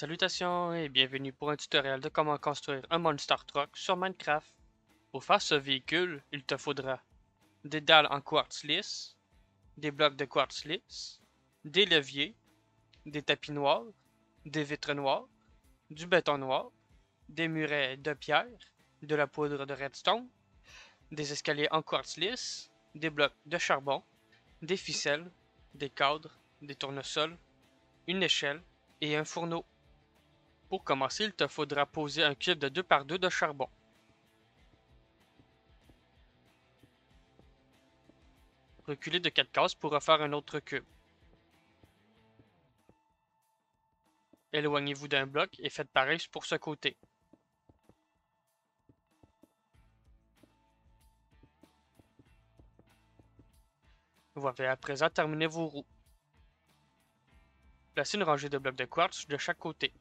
Salutations et bienvenue pour un tutoriel de comment construire un Monster Truck sur Minecraft. Pour faire ce véhicule, il te faudra des dalles en quartz lisse, des blocs de quartz lisse, des leviers, des tapis noirs, des vitres noires, du béton noir, des murets de pierre, de la poudre de redstone, des escaliers en quartz lisse, des blocs de charbon, des ficelles, des cadres, des tournesols, une échelle et un fourneau. Pour commencer, il te faudra poser un cube de 2 par 2 de charbon. Reculer de 4 cases pour refaire un autre cube. Éloignez-vous d'un bloc et faites pareil pour ce côté. Vous avez à présent terminé vos roues. Placez une rangée de blocs de quartz de chaque côté.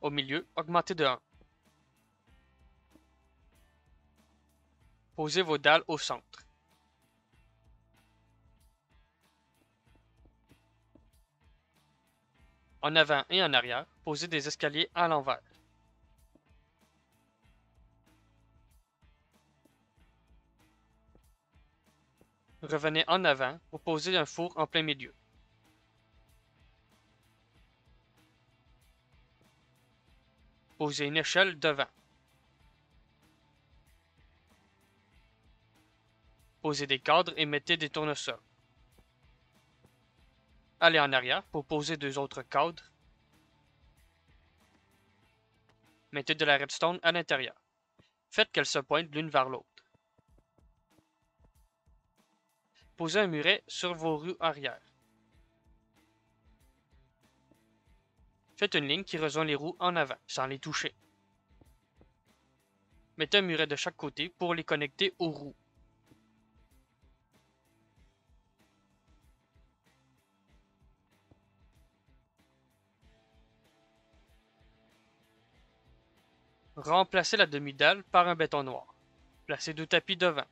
Au milieu, augmentez de 1. Posez vos dalles au centre. En avant et en arrière, posez des escaliers à l'envers. Revenez en avant pour poser un four en plein milieu. Posez une échelle devant. Posez des cadres et mettez des tournesols. Allez en arrière pour poser 2 autres cadres. Mettez de la redstone à l'intérieur. Faites qu'elles se pointent l'une vers l'autre. Posez un muret sur vos roues arrière. Faites une ligne qui rejoint les roues en avant, sans les toucher. Mettez un muret de chaque côté pour les connecter aux roues. Remplacez la demi-dalle par un béton noir. Placez 2 tapis devant.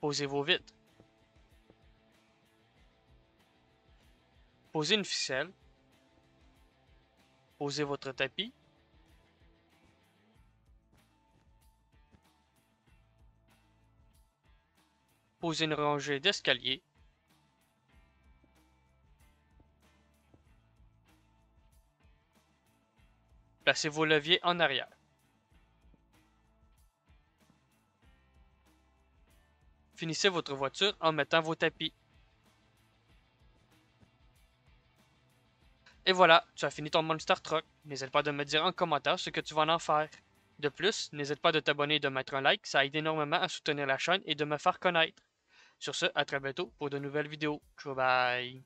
Posez vos vitres. Posez une ficelle. Posez votre tapis. Posez une rangée d'escaliers. Placez vos leviers en arrière. Finissez votre voiture en mettant vos tapis. Et voilà, tu as fini ton Monster Truck. N'hésite pas de me dire en commentaire ce que tu vas en faire. De plus, n'hésite pas de t'abonner et de mettre un like, ça aide énormément à soutenir la chaîne et de me faire connaître. Sur ce, à très bientôt pour de nouvelles vidéos. Ciao, bye!